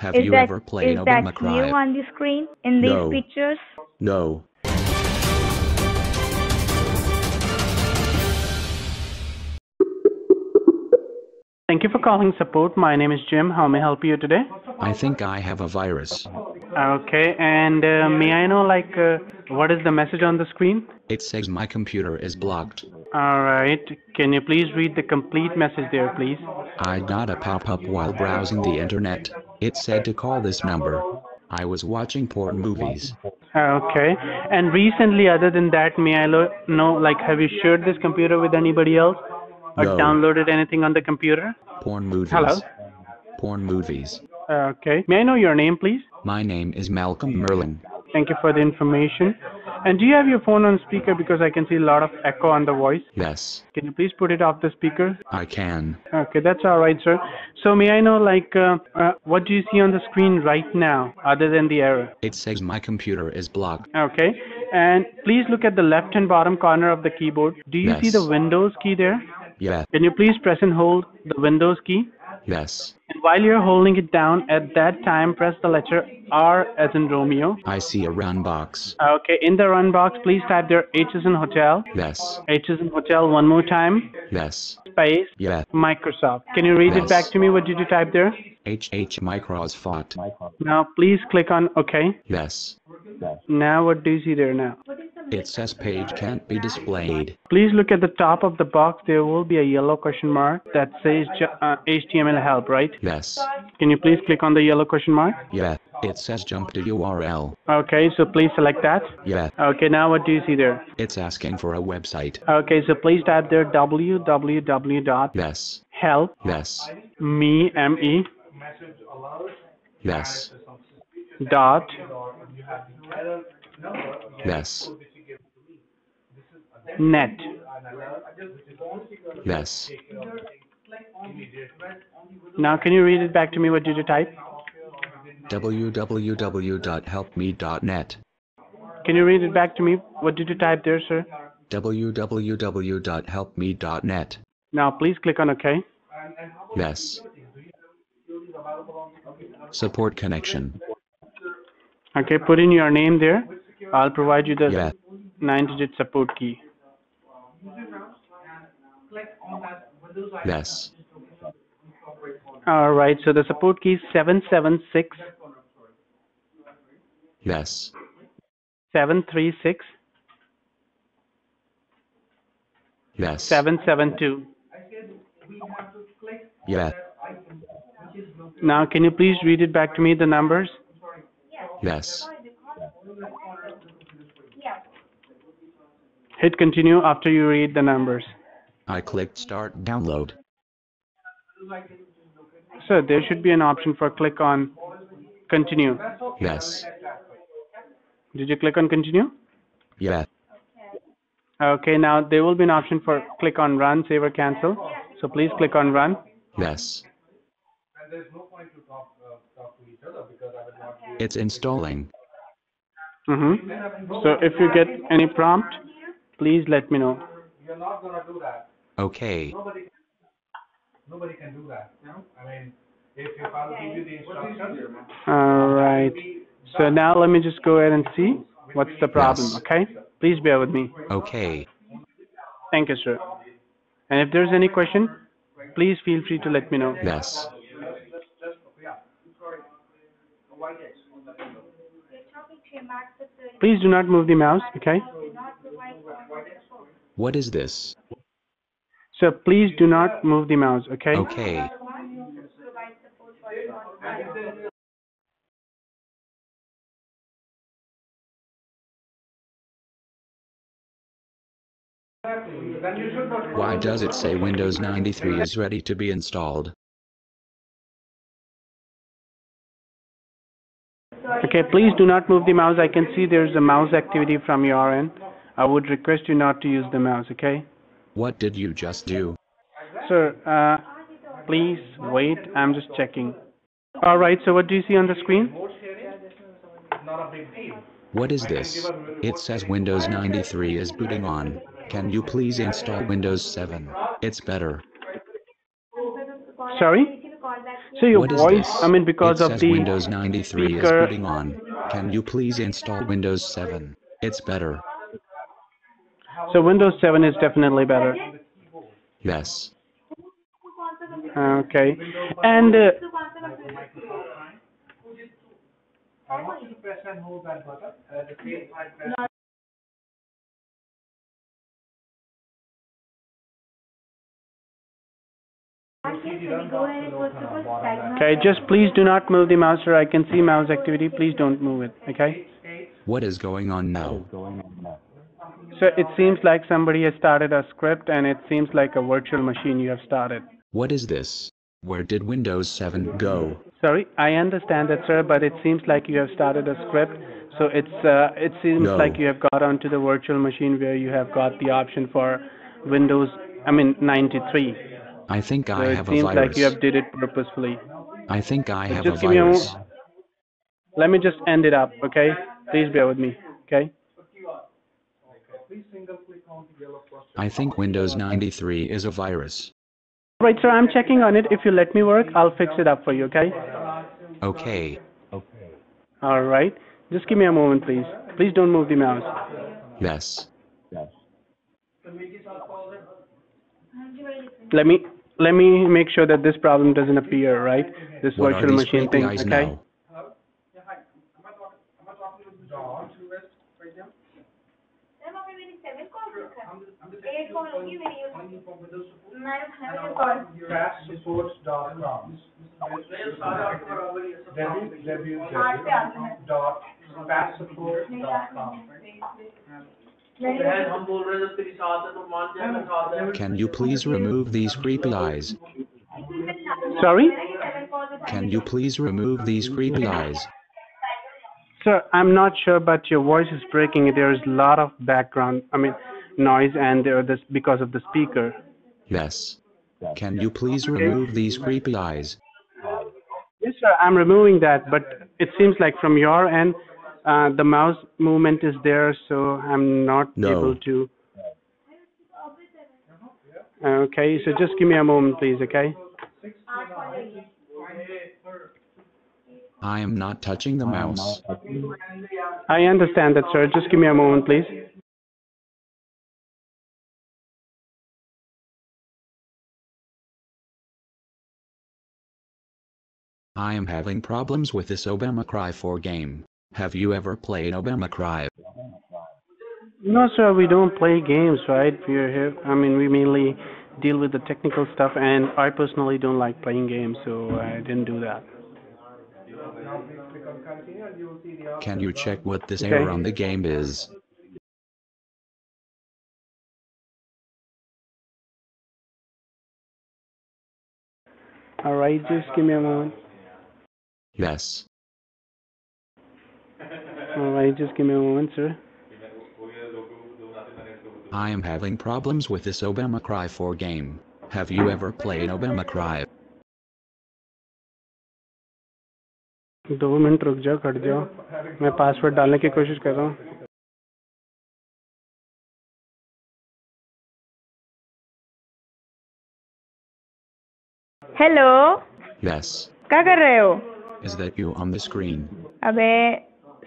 Have you ever played Obama Cry? Is that you on the screen in these pictures? No. Thank you for calling support. My name is Jim. How may I help you today? I think I have a virus. Okay, and may I know, like, what is the message on the screen? It says my computer is blocked. All right. Can you please read the complete message there, please? I got a pop-up while browsing the internet. It said to call this number. I was watching porn movies. Okay. And recently, other than that, may I know, like, have you shared this computer with anybody else? Or downloaded anything on the computer? Porn movies. Hello? Porn movies. Okay. May I know your name, please? My name is Malcolm Merlyn. Thank you for the information. And do you have your phone on speaker? Because I can see a lot of echo on the voice. Yes. Can you please put it off the speaker? I can. Okay, that's all right, sir. So may I know, like, what do you see on the screen right now, other than the error? It says my computer is blocked. Okay. And please look at the left and bottom corner of the keyboard. Do you see the Windows key there? Yeah. Can you please press and hold the Windows key? Yes. And while you're holding it down, at that time, press the letter R as in Romeo. I see a run box. Okay. In the run box, please type there H as in hotel. Yes. H as in hotel one more time. Yes. Space. Yeah. Microsoft. Can you read it back to me? What did you type there? HH Microsoft. Now, please click on OK. Yes. Now, what do you see there now? It says page can't be displayed. Please look at the top of the box. There will be a yellow question mark that says HTML help, right? Yes. Can you please click on the yellow question mark? Yeah. It says jump to URL. Okay, so please select that. Yeah. Okay, now what do you see there? It's asking for a website. Okay, so please type there www. Yes. Help. Yes. Me. M-E. Yes. Dot. Yes. Net. Yes. Now, can you read it back to me? What did you type? www.helpme.net. Can you read it back to me? What did you type there, sir? www.helpme.net. Now, please click on OK. Yes. Support connection. Okay, put in your name there. I'll provide you the 9-digit support key. Yes. All right, so the support key is 776. Yes. 736. Yes. 772. Yeah. Now, can you please read it back to me, the numbers? Yes. Hit continue after you read the numbers. I clicked start download. So there should be an option for click on continue. Yes. Did you click on continue? Yeah. Okay, now there will be an option for click on run, save or cancel. So please click on run. Yes. There's no point to talk to each other because I would not be. It's installing. So if you get any prompt, please let me know. You're not going to do that. Okay. Nobody can do that. No? I mean, if I'll give you the instructions. All right. So now let me just go ahead and see what's the problem, okay? Please bear with me. Okay. Thank you, sir. And if there's any question, please feel free to let me know. Yes. Please do not move the mouse, okay? What is this? So please do not move the mouse, okay? Okay. Why does it say Windows 93 is ready to be installed? Okay, please do not move the mouse. I can see there's a mouse activity from your end. I would request you not to use the mouse, okay? What did you just do? Sir, please wait. I'm just checking. All right, so what do you see on the screen? What is this? It says Windows 93 is booting on. Can you please install Windows 7? It's better. Sorry? So your voice, I mean, because of the Windows 93 is putting on. Can you please install Windows 7? It's better. So Windows 7 is definitely better. Yes. Okay. And I want you to press and hold that button at the same time. Okay, just please do not move the mouse, or I can see mouse activity. Please don't move it, okay? What is going on now? So it seems like somebody has started a script, and it seems like a virtual machine you have started. What is this? Where did Windows 7 go? Sorry, I understand that, sir, but it seems like you have started a script. So it's it seems like you have got onto the virtual machine where you have got the option for Windows, I mean, 93. I think so I have a virus. It seems like you have did it purposefully. I think I have a virus. Let me just end it up, okay? Please bear with me, okay? I think Windows 93 is a virus. Right, sir, I'm checking on it. If you let me work, I'll fix it up for you, okay? Okay. All right. Just give me a moment, please. Please don't move the mouse. Yes. Let me make sure that this problem doesn't appear, right? This virtual machine thing, okay? Can you please remove these creepy eyes? Sorry? Can you please remove these creepy eyes? Sir, I'm not sure, but your voice is breaking. There is a lot of background, I mean, noise, and this because of the speaker. Yes. Can you please remove these creepy eyes? Yes, sir, I'm removing that, but it seems like from your end, the mouse movement is there, so I'm not able to. Okay, so just give me a moment, please, okay? I am not touching the mouse. I understand that, sir. Just give me a moment, please. I am having problems with this Obama Cry 4 game. Have you ever played Obama Cry? No, sir. We don't play games, right? We're here. I mean, we mainly deal with the technical stuff, and I personally don't like playing games, so I didn't do that. Can you check what this error on the game is? All right, just give me a moment. Yes. All right, just give me a moment, sir. I am having problems with this Obama Cry 4 game. Have you ever played Obama Cry? दो minute रुक जाओ, cut जाओ, मैं password डालने की कोशिश कर रहा हूँ. हेलो. यस. क्या कर रहे हो? Is that you on the screen? अबे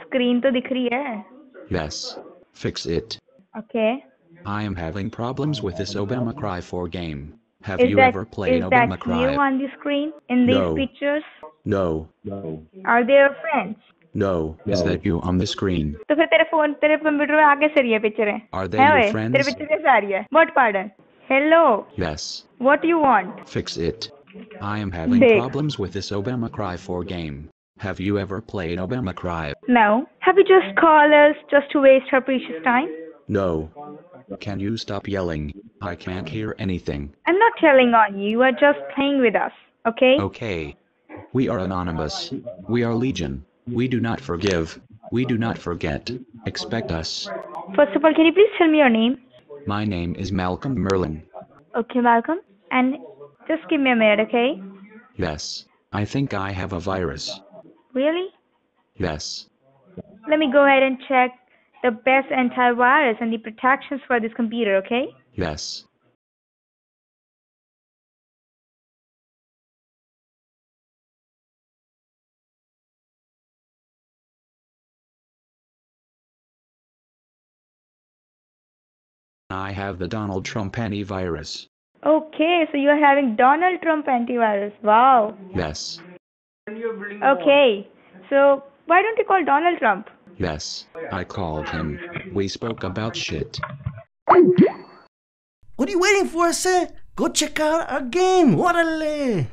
स्क्रीन तो दिख रही है. Yes. Fix it. Okay. I am having problems with this Obama Cry 4 game. Have you ever played Obama Cry? Is that you on the screen in these pictures? No. Are they your friends? No. Is that you on the screen? तो फिर तेरे phone, तेरे computer में आगे से रही है पिक्चरें. Are they your friends? तेरे पिक्चर कैसे आ रही है? What pardon? Hello. Yes. What do you want? Fix it. I am having problems with this Obama Cry 4 game. Have you ever played Obama Cry? No. Have you just called us just to waste her precious time? No. Can you stop yelling? I can't hear anything. I'm not yelling on you. You are just playing with us, okay? Okay. We are anonymous. We are legion. We do not forgive. We do not forget. Expect us. First of all, can you please tell me your name? My name is Malcolm Merlyn. Okay, Malcolm. And just give me a minute, okay? Yes. I think I have a virus. Really? Yes. Let me go ahead and check the best antivirus and the protections for this computer, okay? Yes. I have the Donald Trump antivirus. Okay, so you are having Donald Trump antivirus. Wow. Yes. Okay, so why don't you call Donald Trump? Yes, I called him. We spoke about shit. What are you waiting for, sir? Go check out our game, Waterley!